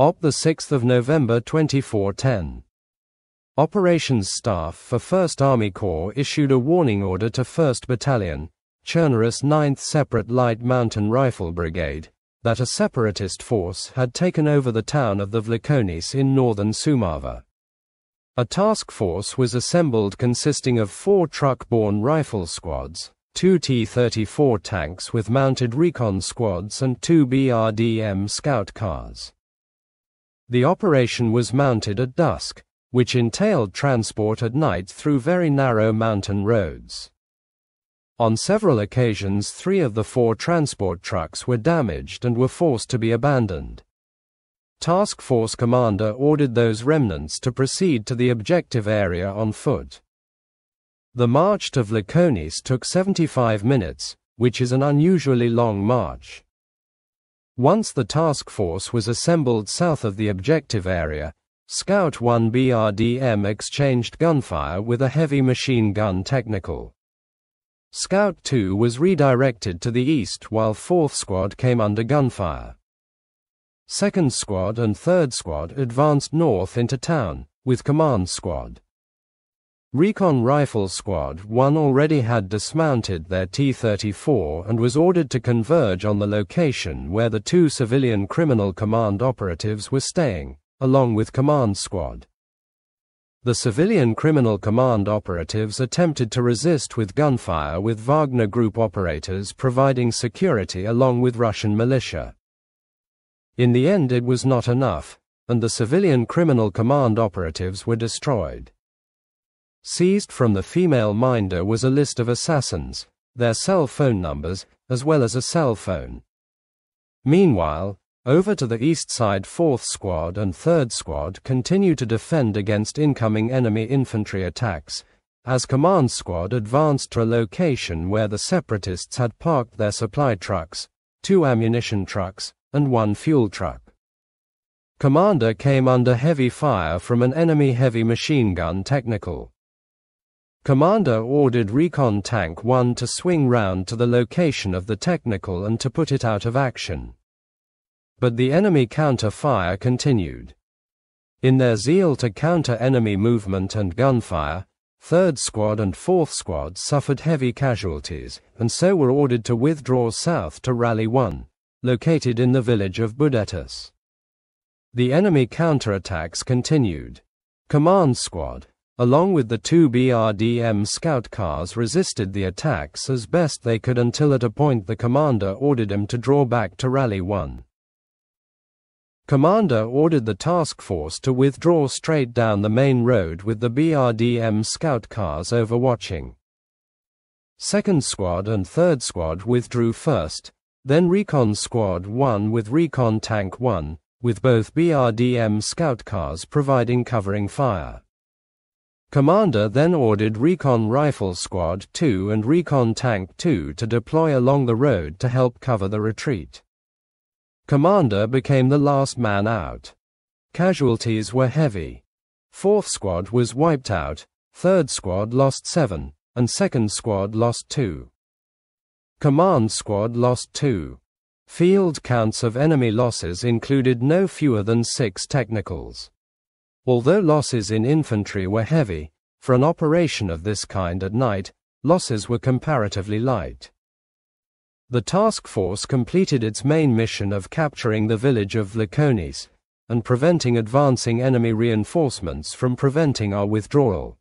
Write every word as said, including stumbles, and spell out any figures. Op. the sixth of November twenty-four ten. Operations Staff for first Army Corps issued a warning order to first Battalion, Chernarus ninth Separate Light Mountain Rifle Brigade, that a separatist force had taken over the town of the Vlikonice in northern Sumava. A task force was assembled consisting of four truck-borne rifle squads, two T thirty-four tanks with mounted recon squads and two B R D M scout cars. The operation was mounted at dusk, which entailed transport at night through very narrow mountain roads. On several occasions, three of the four transport trucks were damaged and were forced to be abandoned. Task Force Commander ordered those remnants to proceed to the objective area on foot. The march to Vlikonice took seventy-five minutes, which is an unusually long march. Once the task force was assembled south of the objective area, Scout one B R D M exchanged gunfire with a heavy machine gun technical. Scout two was redirected to the east while fourth Squad came under gunfire. second Squad and third Squad advanced north into town, with Command Squad. Recon Rifle Squad one already had dismounted their T thirty-four and was ordered to converge on the location where the two civilian criminal command operatives were staying, along with Command Squad. The civilian criminal command operatives attempted to resist with gunfire with Wagner Group operators providing security along with Russian militia. In the end it was not enough, and the civilian criminal command operatives were destroyed. Seized from the female minder was a list of assassins, their cell phone numbers, as well as a cell phone. Meanwhile, over to the east side fourth Squad and third Squad continue to defend against incoming enemy infantry attacks, as Command Squad advanced to a location where the separatists had parked their supply trucks, two ammunition trucks, and one fuel truck. Commander came under heavy fire from an enemy heavy machine gun technical. Commander ordered Recon Tank one to swing round to the location of the technical and to put it out of action. But the enemy counter-fire continued. In their zeal to counter enemy movement and gunfire, third Squad and fourth Squad suffered heavy casualties and so were ordered to withdraw south to Rally one, located in the village of Budetus. The enemy counterattacks continued. Command Squad, along with the two B R D M scout cars, resisted the attacks as best they could until at a point the commander ordered them to draw back to Rally one. Commander ordered the task force to withdraw straight down the main road with the B R D M scout cars overwatching. second Squad and third Squad withdrew first, then Recon Squad one with Recon Tank one, with both B R D M scout cars providing covering fire. Commander then ordered Recon Rifle Squad two and Recon Tank two to deploy along the road to help cover the retreat. Commander became the last man out. Casualties were heavy. fourth Squad was wiped out, third Squad lost seven, and second Squad lost two. Command Squad lost two. Field counts of enemy losses included no fewer than six technicals. Although losses in infantry were heavy, for an operation of this kind at night, losses were comparatively light. The task force completed its main mission of capturing the village of Vlikonice, and preventing advancing enemy reinforcements from preventing our withdrawal.